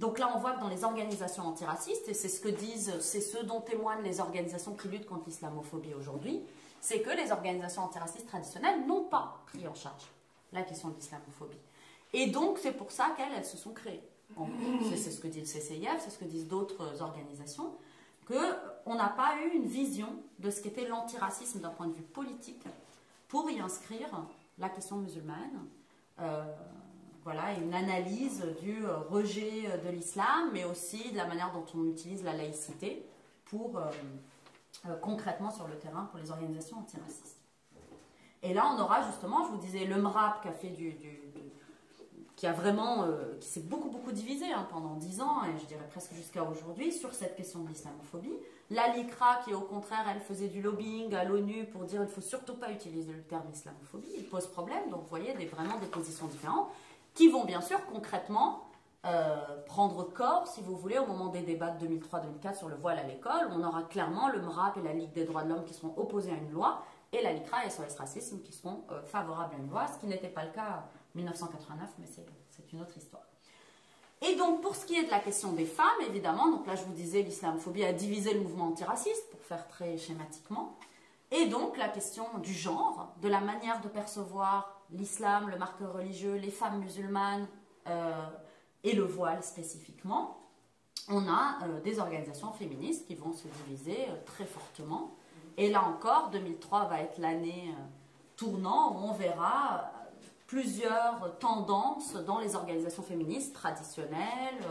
Donc là, on voit que dans les organisations antiracistes, et c'est ce que disent, c'est ce dont témoignent les organisations qui luttent contre l'islamophobie aujourd'hui, c'est que les organisations antiracistes traditionnelles n'ont pas pris en charge la question de l'islamophobie. Et donc, c'est pour ça qu'elles se sont créées. C'est ce que dit le CCIF, c'est ce que disent d'autres organisations, qu'on n'a pas eu une vision de ce qu'était l'antiracisme d'un point de vue politique pour y inscrire la question musulmane. Voilà, une analyse du rejet de l'islam, mais aussi de la manière dont on utilise la laïcité pour... concrètement sur le terrain pour les organisations antiracistes. Et là, on aura justement, je vous disais, le MRAP qui a fait qui s'est beaucoup divisé pendant 10 ans, et je dirais presque jusqu'à aujourd'hui, sur cette question de l'islamophobie. La LICRA qui, au contraire, elle faisait du lobbying à l'ONU pour dire qu'il ne faut surtout pas utiliser le terme islamophobie, il pose problème, donc vous voyez vraiment des positions différentes qui vont bien sûr concrètement... prendre corps, si vous voulez, au moment des débats de 2003-2004 sur le voile à l'école. On aura clairement le MRAP et la Ligue des droits de l'homme qui seront opposés à une loi, et la LICRA et SOS Racisme qui seront favorables à une loi, ce qui n'était pas le cas en 1989, mais c'est une autre histoire. Et donc, pour ce qui est de la question des femmes, évidemment, donc là je vous disais, l'islamophobie a divisé le mouvement antiraciste, pour faire très schématiquement, et donc la question du genre, de la manière de percevoir l'islam, le marqueur religieux, les femmes musulmanes, et le voile spécifiquement, on a des organisations féministes qui vont se diviser très fortement. Et là encore, 2003 va être l'année tournant où on verra plusieurs tendances dans les organisations féministes traditionnelles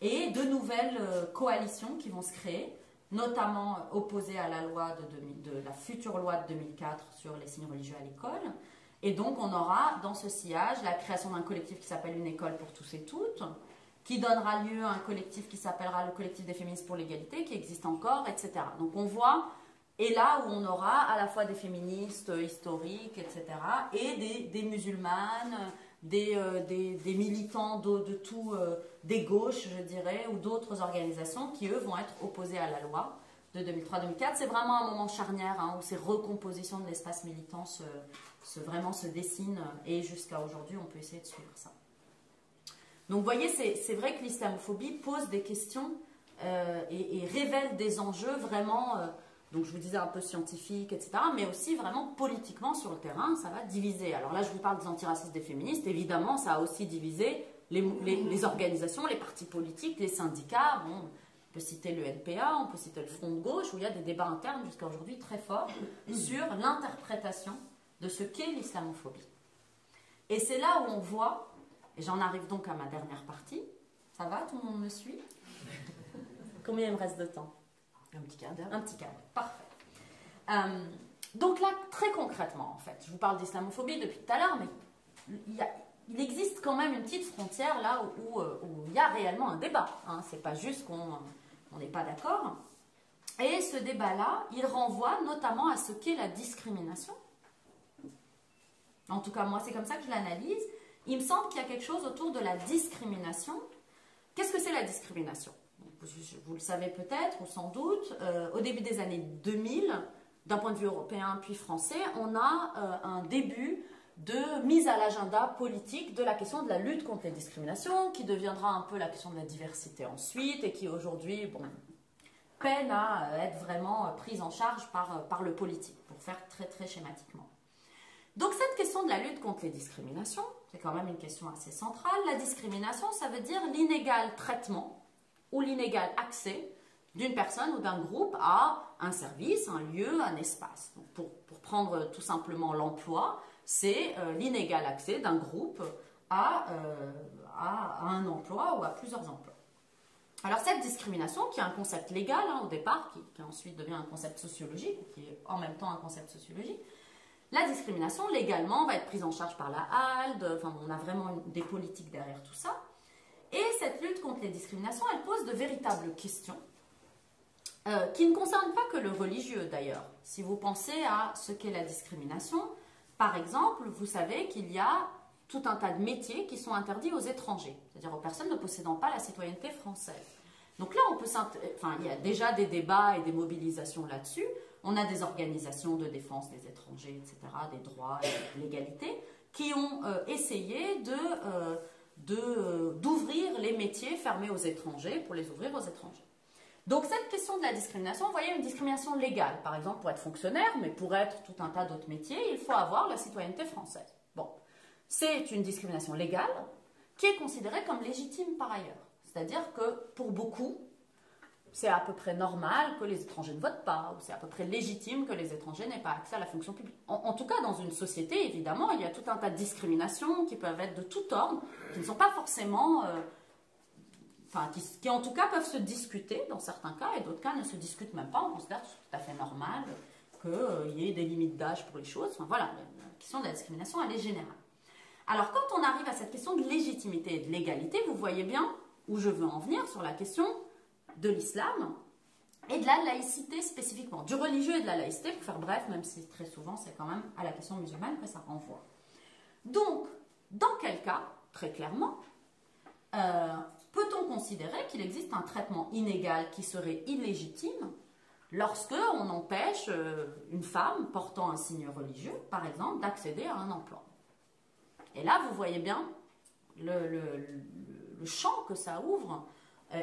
et de nouvelles coalitions qui vont se créer, notamment opposées à la loi de la future loi de 2004 sur les signes religieux à l'école. Et donc, on aura dans ce sillage la création d'un collectif qui s'appelle Une école pour tous et toutes, qui donnera lieu à un collectif qui s'appellera le collectif des féministes pour l'égalité, qui existe encore, etc. Donc, on voit, et là où on aura à la fois des féministes historiques, etc., et des musulmanes, des militants des gauches, je dirais, ou d'autres organisations qui, eux, vont être opposés à la loi de 2003-2004. C'est vraiment un moment charnière hein, où ces recompositions de l'espace militant vraiment se dessinent et jusqu'à aujourd'hui, on peut essayer de suivre ça. Donc vous voyez, c'est vrai que l'islamophobie pose des questions et révèle des enjeux vraiment, donc je vous disais un peu scientifiques, etc., mais aussi vraiment politiquement sur le terrain, ça va diviser. Alors là, je vous parle des antiracistes, des féministes, évidemment, ça a aussi divisé les organisations, les partis politiques, les syndicats, bon, on peut citer le NPA, on peut citer le Front de Gauche, où il y a des débats internes jusqu'à aujourd'hui très forts sur l'interprétation de ce qu'est l'islamophobie. Et c'est là où on voit... Et j'en arrive donc à ma dernière partie. Ça va, tout le monde me suit? Combien il me reste de temps? Un petit quart d'heure. Un petit quart d'heure, parfait. Donc là, très concrètement, en fait, je vous parle d'islamophobie depuis tout à l'heure, mais il existe quand même une petite frontière là où il y a réellement un débat. Hein. C'est pas juste qu'on n'est pas d'accord. Et ce débat-là, il renvoie notamment à ce qu'est la discrimination. En tout cas, moi, c'est comme ça que je l'analyse. Il me semble qu'il y a quelque chose autour de la discrimination. Qu'est-ce que c'est la discrimination? Vous le savez peut-être, ou sans doute, au début des années 2000, d'un point de vue européen puis français, on a un début de mise à l'agenda politique de la question de la lutte contre les discriminations, qui deviendra un peu la question de la diversité ensuite, et qui aujourd'hui, bon, peine à être vraiment prise en charge par le politique, pour faire très très schématiquement. Donc cette question de la lutte contre les discriminations, c'est quand même une question assez centrale. La discrimination, ça veut dire l'inégal traitement ou l'inégal accès d'une personne ou d'un groupe à un service, un lieu, un espace. Donc pour prendre tout simplement l'emploi, c'est l'inégal accès d'un groupe à un emploi ou à plusieurs emplois. Alors cette discrimination, qui est un concept légal hein, au départ, qui ensuite devient un concept sociologique, qui est en même temps un concept sociologique, la discrimination, légalement, va être prise en charge par la HALDE, enfin, on a vraiment des politiques derrière tout ça. Et cette lutte contre les discriminations, elle pose de véritables questions, qui ne concernent pas que le religieux d'ailleurs. Si vous pensez à ce qu'est la discrimination, par exemple, vous savez qu'il y a tout un tas de métiers qui sont interdits aux étrangers, c'est-à-dire aux personnes ne possédant pas la citoyenneté française. Donc là, on peut il y a déjà des débats et des mobilisations là-dessus. On a des organisations de défense des étrangers, etc., des droits et de l'égalité, qui ont essayé d'ouvrir les métiers fermés aux étrangers pour les ouvrir aux étrangers. Donc cette question de la discrimination, vous voyez, une discrimination légale. Par exemple, pour être fonctionnaire, mais pour être tout un tas d'autres métiers, il faut avoir la citoyenneté française. Bon, c'est une discrimination légale qui est considérée comme légitime par ailleurs. C'est-à-dire que pour beaucoup, c'est à peu près normal que les étrangers ne votent pas, ou c'est à peu près légitime que les étrangers n'aient pas accès à la fonction publique. En tout cas, dans une société, évidemment, il y a tout un tas de discriminations qui peuvent être de tout ordre, qui ne sont pas forcément... qui en tout cas peuvent se discuter dans certains cas, et d'autres cas ne se discutent même pas. On considère que c'est tout à fait normal qu'il y ait des limites d'âge pour les choses. Enfin voilà, la question de la discrimination, elle est générale. Alors quand on arrive à cette question de légitimité et de légalité, vous voyez bien où je veux en venir sur la question... de l'islam et de la laïcité spécifiquement, du religieux et de la laïcité, pour faire bref, même si très souvent c'est quand même à la question musulmane que ça renvoie. Donc, dans quel cas, très clairement, peut-on considérer qu'il existe un traitement inégal qui serait illégitime lorsque on empêche une femme portant un signe religieux, par exemple, d'accéder à un emploi? Et là, vous voyez bien le champ que ça ouvre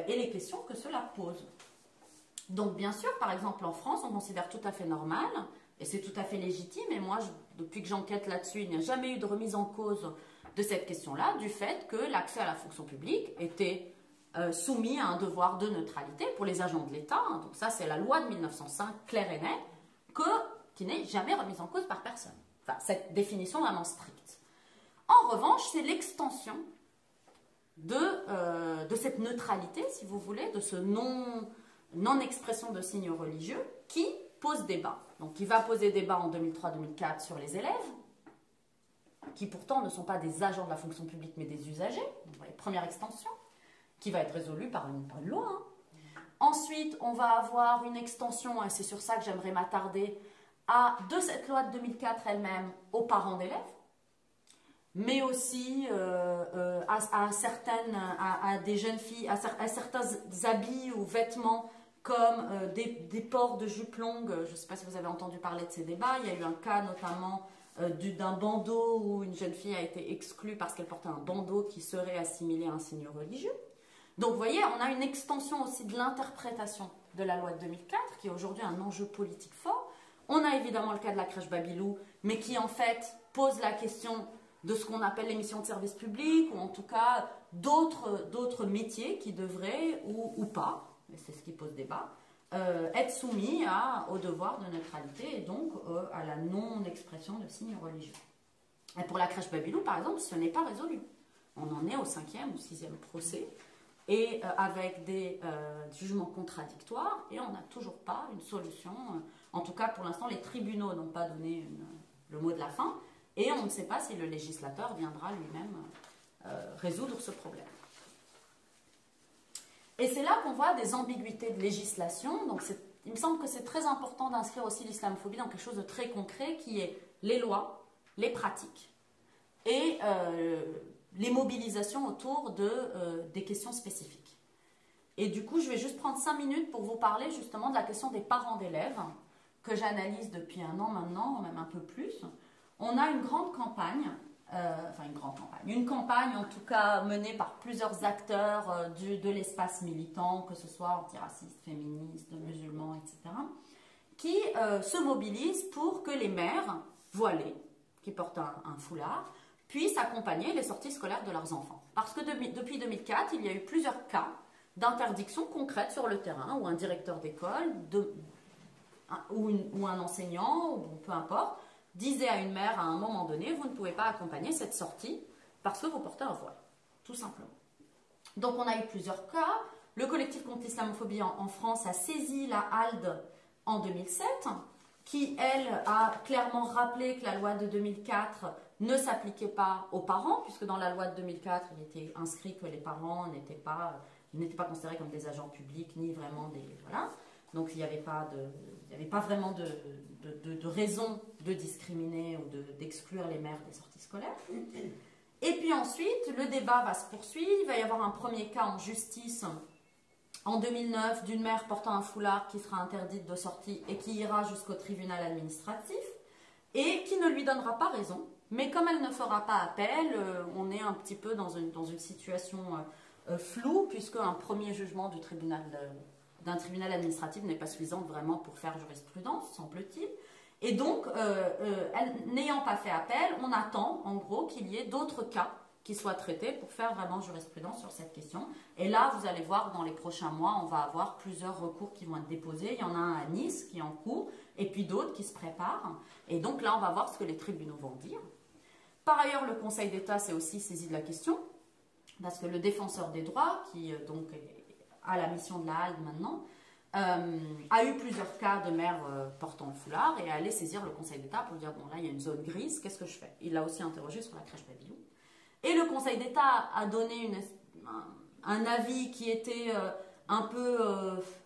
et les questions que cela pose. Donc bien sûr, par exemple en France, on considère tout à fait normal, et c'est tout à fait légitime, et moi, depuis que j'enquête là-dessus, il n'y a jamais eu de remise en cause de cette question-là, du fait que l'accès à la fonction publique était soumis à un devoir de neutralité pour les agents de l'État, hein, donc ça c'est la loi de 1905, claire et nette, qui n'est jamais remise en cause par personne. Enfin, cette définition vraiment stricte. En revanche, c'est l'extension de cette neutralité, si vous voulez, de ce non-expression de signes religieux qui pose débat. Donc, il va poser débat en 2003-2004 sur les élèves, qui pourtant ne sont pas des agents de la fonction publique, mais des usagers. Donc, la première extension, qui va être résolue par une loi. Hein. Ensuite, on va avoir une extension, et c'est sur ça que j'aimerais m'attarder, de cette loi de 2004 elle-même aux parents d'élèves, mais aussi à des jeunes filles, à certains habits ou vêtements comme des ports de jupes longues. Je ne sais pas si vous avez entendu parler de ces débats. Il y a eu un cas notamment d'un bandeau où une jeune fille a été exclue parce qu'elle portait un bandeau qui serait assimilé à un signe religieux. Donc vous voyez, on a une extension aussi de l'interprétation de la loi de 2004 qui est aujourd'hui un enjeu politique fort. On a évidemment le cas de la crèche Baby Loup, mais qui en fait pose la question de ce qu'on appelle les missions de service public, ou en tout cas d'autres métiers qui devraient, ou pas, mais c'est ce qui pose débat, être soumis au devoir de neutralité et donc à la non-expression de signes religieux. Et pour la crèche Baby Loup, par exemple, ce n'est pas résolu. On en est au 5e ou 6e procès, et avec des jugements contradictoires, et on n'a toujours pas une solution. En tout cas, pour l'instant, les tribunaux n'ont pas donné le mot de la fin, et on ne sait pas si le législateur viendra lui-même résoudre ce problème. Et c'est là qu'on voit des ambiguïtés de législation. Donc il me semble que c'est très important d'inscrire aussi l'islamophobie dans quelque chose de très concret, qui est les lois, les pratiques, et les mobilisations autour des questions spécifiques. Et du coup, je vais juste prendre 5 minutes pour vous parler justement de la question des parents d'élèves, que j'analyse depuis 1 an maintenant, même un peu plus. On a une grande campagne, une campagne en tout cas menée par plusieurs acteurs de l'espace militant, que ce soit antiracistes, féministes, musulmans, etc., qui se mobilisent pour que les mères voilées, qui portent un foulard, puissent accompagner les sorties scolaires de leurs enfants. Parce que depuis 2004, il y a eu plusieurs cas d'interdiction concrète sur le terrain, où un directeur d'école ou un enseignant, ou peu importe, disait à une mère à un moment donné, vous ne pouvez pas accompagner cette sortie parce que vous portez un voile, tout simplement. Donc on a eu plusieurs cas. Le collectif contre l'islamophobie en France a saisi la HALDE en 2007, qui, elle, a clairement rappelé que la loi de 2004 ne s'appliquait pas aux parents, puisque dans la loi de 2004, il était inscrit que les parents n'étaient pas considérés comme des agents publics, ni vraiment des... Voilà. Donc il n'y avait pas vraiment de raison de discriminer ou d'exclure les mères des sorties scolaires. Et puis ensuite, le débat va se poursuivre. Il va y avoir un premier cas en justice en 2009 d'une mère portant un foulard qui sera interdite de sortie et qui ira jusqu'au tribunal administratif et qui ne lui donnera pas raison. Mais comme elle ne fera pas appel, on est un petit peu dans une situation floue, puisque un premier jugement d'un tribunal administratif n'est pas suffisant vraiment pour faire jurisprudence, semble-t-il. Et donc, n'ayant pas fait appel, on attend en gros qu'il y ait d'autres cas qui soient traités pour faire vraiment jurisprudence sur cette question. Et là, vous allez voir, dans les prochains mois, on va avoir plusieurs recours qui vont être déposés. Il y en a un à Nice qui est en cours, et puis d'autres qui se préparent. Et donc là, on va voir ce que les tribunaux vont dire. Par ailleurs, le Conseil d'État s'est aussi saisi de la question, parce que le défenseur des droits, qui donc à la mission de la HALDE maintenant, a eu plusieurs cas de mères portant le foulard et allé saisir le Conseil d'État pour dire, bon là il y a une zone grise, qu'est-ce que je fais? Il l'a aussi interrogé sur la crèche Baby Loup. Et le Conseil d'État a donné un avis qui était un peu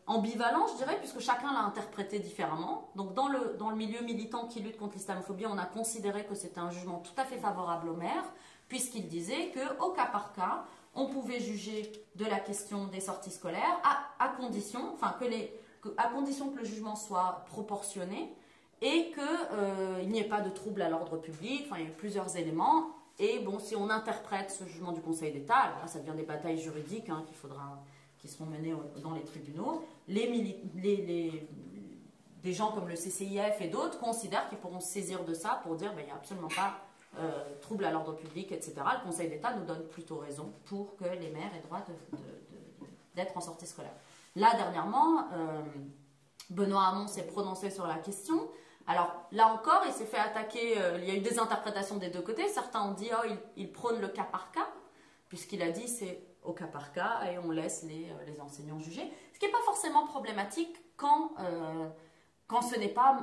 ambivalent, je dirais, puisque chacun l'a interprété différemment. Donc dans le milieu militant qui lutte contre l'islamophobie, on a considéré que c'était un jugement tout à fait favorable aux mères, puisqu'il disait qu'au cas par cas, on pouvait juger de la question des sorties scolaires à condition que le jugement soit proportionné et qu'il n'y ait pas de trouble à l'ordre public. Enfin, il y a plusieurs éléments. Et bon, si on interprète ce jugement du Conseil d'État, alors là, ça devient des batailles juridiques qui seront menées dans les tribunaux. Des gens comme le CCIF et d'autres considèrent qu'ils pourront saisir de ça pour dire ben, il n'y a absolument pas... troubles à l'ordre public, etc. Le Conseil d'État nous donne plutôt raison pour que les mères aient droit d'être en sortie scolaire. Là, dernièrement, Benoît Hamon s'est prononcé sur la question. Alors, là encore, il s'est fait attaquer, il y a eu des interprétations des deux côtés. Certains ont dit, oh, il prône le cas par cas, puisqu'il a dit, c'est au cas par cas, et on laisse les enseignants juger. Ce qui n'est pas forcément problématique quand ce n'est pas...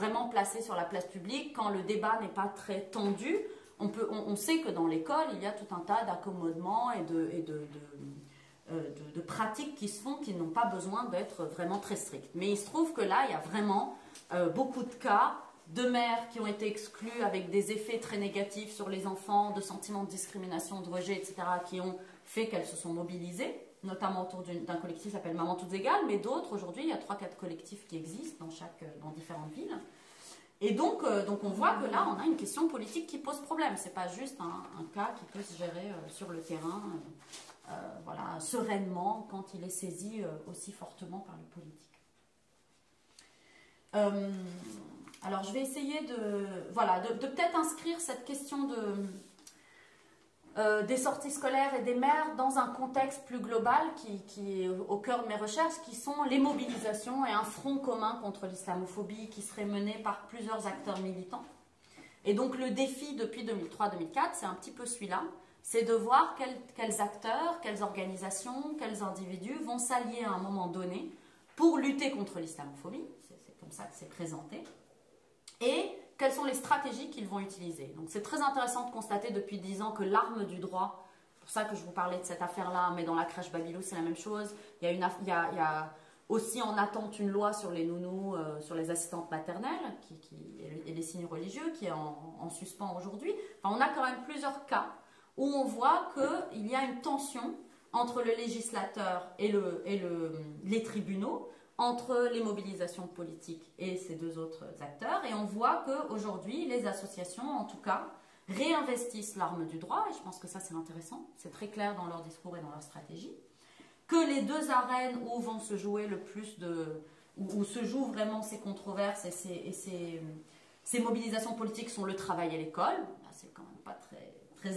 vraiment placé sur la place publique, quand le débat n'est pas très tendu. On sait que dans l'école, il y a tout un tas d'accommodements et de pratiques qui se font qui n'ont pas besoin d'être vraiment très strictes. Mais il se trouve que là, il y a vraiment beaucoup de cas de mères qui ont été exclues avec des effets très négatifs sur les enfants, de sentiments de discrimination, de rejet, etc., qui ont fait qu'elles se sont mobilisées. notamment autour d'un collectif qui s'appelle Maman Toutes Égales, mais d'autres aujourd'hui, il y a 3-4 collectifs qui existent dans différentes villes. Et donc on voit que là, on a une question politique qui pose problème. Ce n'est pas juste un cas qui peut se gérer sur le terrain voilà, sereinement quand il est saisi aussi fortement par le politique. Alors je vais essayer de peut-être inscrire cette question des sorties scolaires et des mères dans un contexte plus global qui est au cœur de mes recherches, qui sont les mobilisations et un front commun contre l'islamophobie qui serait mené par plusieurs acteurs militants. Et donc le défi depuis 2003-2004, c'est un petit peu celui-là, c'est de voir quels acteurs, quelles organisations, quels individus vont s'allier à un moment donné pour lutter contre l'islamophobie, c'est comme ça que c'est présenté, et quelles sont les stratégies qu'ils vont utiliser. Donc c'est très intéressant de constater depuis 10 ans que l'arme du droit, c'est pour ça que je vous parlais de cette affaire-là, mais dans la crèche Baby Loup c'est la même chose, il y a aussi en attente une loi sur les nounous, sur les assistantes maternelles et les signes religieux qui est en suspens aujourd'hui. Enfin, on a quand même plusieurs cas où on voit qu'il y a une tension entre le législateur et les tribunaux, entre les mobilisations politiques et ces deux autres acteurs. Et on voit qu'aujourd'hui, les associations, en tout cas, réinvestissent l'arme du droit, et je pense que ça c'est intéressant, c'est très clair dans leur discours et dans leur stratégie, que les deux arènes où vont se jouer le plus de... où se jouent vraiment ces controverses et ces mobilisations politiques sont le travail et l'école. C'est quand même pas très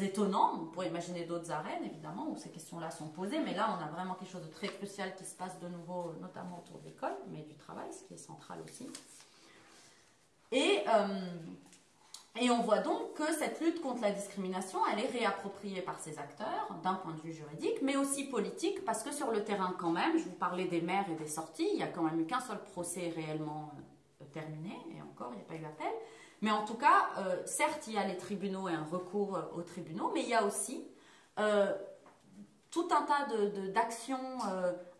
étonnant, on pourrait imaginer d'autres arènes évidemment où ces questions-là sont posées, mais là on a vraiment quelque chose de très crucial qui se passe de nouveau, notamment autour de l'école, mais du travail, ce qui est central aussi. Et on voit donc que cette lutte contre la discrimination, elle est réappropriée par ces acteurs, d'un point de vue juridique, mais aussi politique, parce que sur le terrain quand même, je vous parlais des maires et des sorties, il n'y a quand même eu qu'un seul procès réellement terminé, et encore il n'y a pas eu d'appel. Mais en tout cas, certes, il y a les tribunaux et un recours aux tribunaux, mais il y a aussi tout un tas d'actions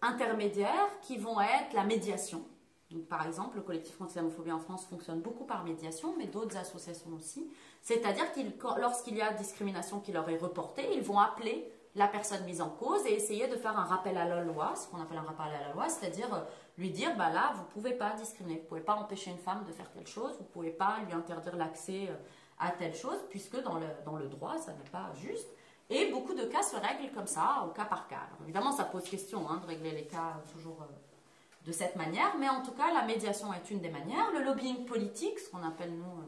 intermédiaires qui vont être la médiation. Donc, par exemple, le collectif contre l'islamophobie en France fonctionne beaucoup par médiation, mais d'autres associations aussi. C'est-à-dire que lorsqu'il y a discrimination qui leur est reportée, ils vont appeler la personne mise en cause et essayer de faire un rappel à la loi, ce qu'on appelle un rappel à la loi, c'est-à-dire lui dire, bah là, vous ne pouvez pas discriminer, vous ne pouvez pas empêcher une femme de faire telle chose, vous ne pouvez pas lui interdire l'accès à telle chose, puisque dans le droit, ça n'est pas juste. Et beaucoup de cas se règlent comme ça, au cas par cas. Alors, évidemment, ça pose question de régler les cas toujours de cette manière, mais en tout cas, la médiation est une des manières. Le lobbying politique, ce qu'on appelle, nous,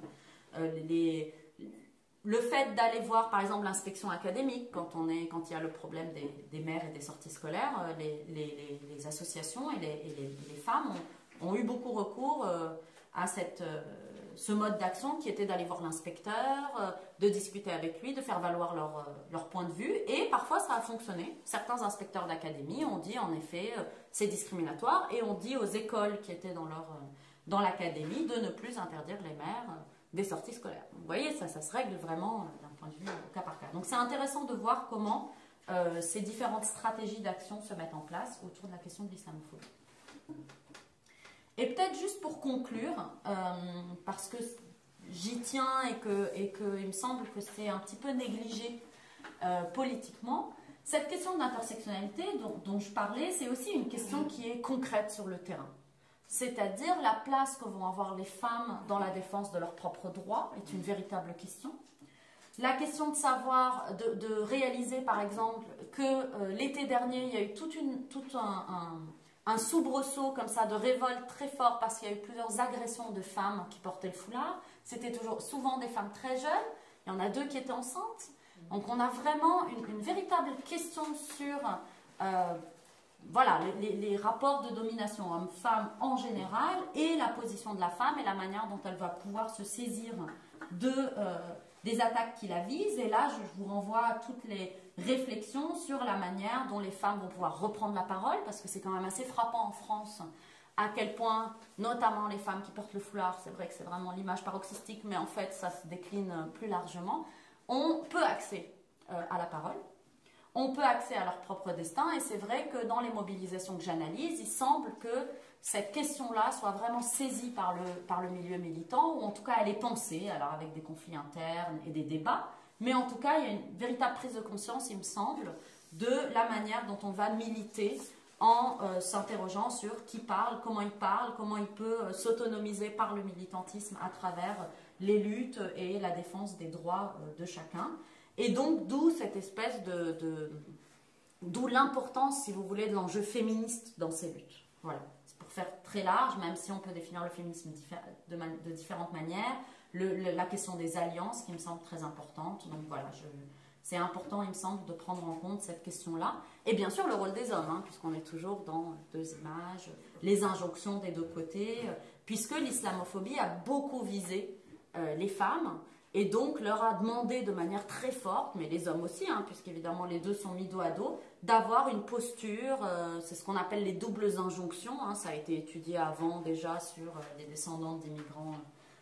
le fait d'aller voir, par exemple, l'inspection académique, quand il y a le problème des mères et des sorties scolaires, les associations et les femmes ont eu beaucoup recours à ce mode d'action qui était d'aller voir l'inspecteur, de discuter avec lui, de faire valoir leur point de vue. Et parfois, ça a fonctionné. Certains inspecteurs d'académie ont dit, en effet, c'est discriminatoire, et ont dit aux écoles qui étaient dans l'académie de ne plus interdire les mères des sorties scolaires. Vous voyez, ça se règle vraiment d'un point de vue cas par cas. Donc c'est intéressant de voir comment ces différentes stratégies d'action se mettent en place autour de la question de l'islamophobie. Et peut-être juste pour conclure, parce que j'y tiens et que il me semble que c'est un petit peu négligé politiquement, cette question d'intersectionnalité dont je parlais, c'est aussi une question qui est concrète sur le terrain. C'est-à-dire la place que vont avoir les femmes dans la défense de leurs propres droits est une véritable question. La question de savoir, de réaliser par exemple que l'été dernier il y a eu tout un soubresaut comme ça de révolte très fort parce qu'il y a eu plusieurs agressions de femmes qui portaient le foulard. C'était toujours souvent des femmes très jeunes, il y en a 2 qui étaient enceintes. Donc on a vraiment une véritable question sur... voilà, les rapports de domination homme-femme en général et la position de la femme et la manière dont elle va pouvoir se saisir des attaques qui la visent. Et là, je vous renvoie à toutes les réflexions sur la manière dont les femmes vont pouvoir reprendre la parole, parce que c'est quand même assez frappant en France à quel point, notamment les femmes qui portent le foulard, c'est vrai que c'est vraiment l'image paroxystique, mais en fait, ça se décline plus largement, ont peu accès à la parole. On peut accéder à leur propre destin, et c'est vrai que dans les mobilisations que j'analyse, il semble que cette question-là soit vraiment saisie par le milieu militant, ou en tout cas elle est pensée, alors avec des conflits internes et des débats, mais en tout cas il y a une véritable prise de conscience, il me semble, de la manière dont on va militer en s'interrogeant sur qui parle, comment il peut s'autonomiser par le militantisme à travers les luttes et la défense des droits de chacun. Et donc d'où cette espèce de... d'où l'importance, si vous voulez, de l'enjeu féministe dans ces luttes. Voilà. C'est pour faire très large, même si on peut définir le féminisme de différentes manières, la question des alliances qui me semble très importante. Donc voilà, c'est important, il me semble, de prendre en compte cette question-là. Et bien sûr, le rôle des hommes, hein, puisqu'on est toujours dans deux images, les injonctions des deux côtés, puisque l'islamophobie a beaucoup visé les femmes, et donc leur a demandé de manière très forte, mais les hommes aussi, hein, puisqu'évidemment les deux sont mis dos à dos, d'avoir une posture, c'est ce qu'on appelle les doubles injonctions, hein, ça a été étudié avant déjà sur les descendants d'immigrants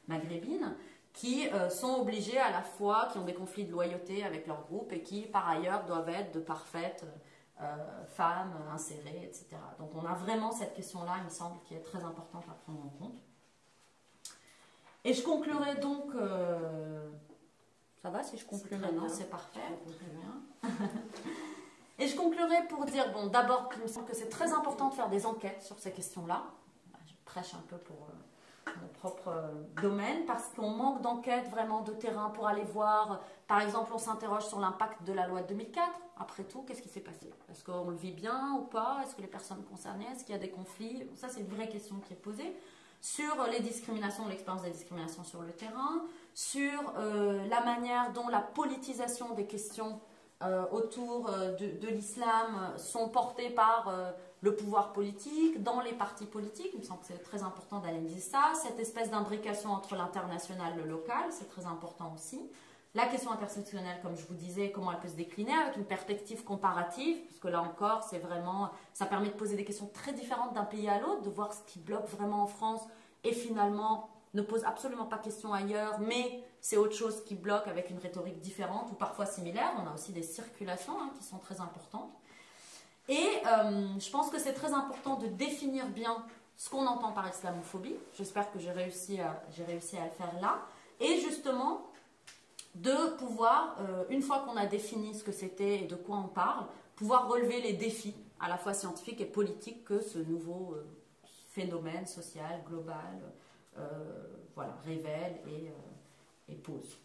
maghrébines, qui sont obligés à la fois, qui ont des conflits de loyauté avec leur groupe et qui par ailleurs doivent être de parfaites femmes insérées, etc. Donc on a vraiment cette question-là, il me semble, qui est très importante à prendre en compte. Et je conclurai donc... ça va si je conclue maintenant? C'est parfait, très bien. Et je conclurai pour dire, bon, d'abord, il me semble que c'est très important de faire des enquêtes sur ces questions-là. Je prêche un peu pour mon propre domaine, parce qu'on manque d'enquêtes vraiment de terrain pour aller voir. Par exemple, on s'interroge sur l'impact de la loi de 2004. Après tout, qu'est-ce qui s'est passé? Est-ce qu'on le vit bien ou pas? Est-ce que les personnes concernées? Est-ce qu'il y a des conflits? Ça, c'est une vraie question qui est posée. Sur les discriminations, l'expérience des discriminations sur le terrain, sur la manière dont la politisation des questions autour de l'islam sont portées par le pouvoir politique, dans les partis politiques. Il me semble que c'est très important d'analyser ça. Cette espèce d'imbrication entre l'international et le local, c'est très important aussi. La question intersectionnelle, comme je vous disais, comment elle peut se décliner avec une perspective comparative, puisque là encore, c'est vraiment, ça permet de poser des questions très différentes d'un pays à l'autre, de voir ce qui bloque vraiment en France et finalement ne pose absolument pas question ailleurs, mais c'est autre chose qui bloque avec une rhétorique différente ou parfois similaire. On a aussi des circulations hein, qui sont très importantes. Et je pense que c'est très important de définir bien ce qu'on entend par islamophobie. J'espère que j'ai réussi à le faire là. Et justement... de pouvoir, une fois qu'on a défini ce que c'était et de quoi on parle, pouvoir relever les défis, à la fois scientifiques et politiques, que ce nouveau phénomène social, global, voilà, révèle et pose.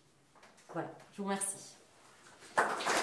Voilà, je vous remercie.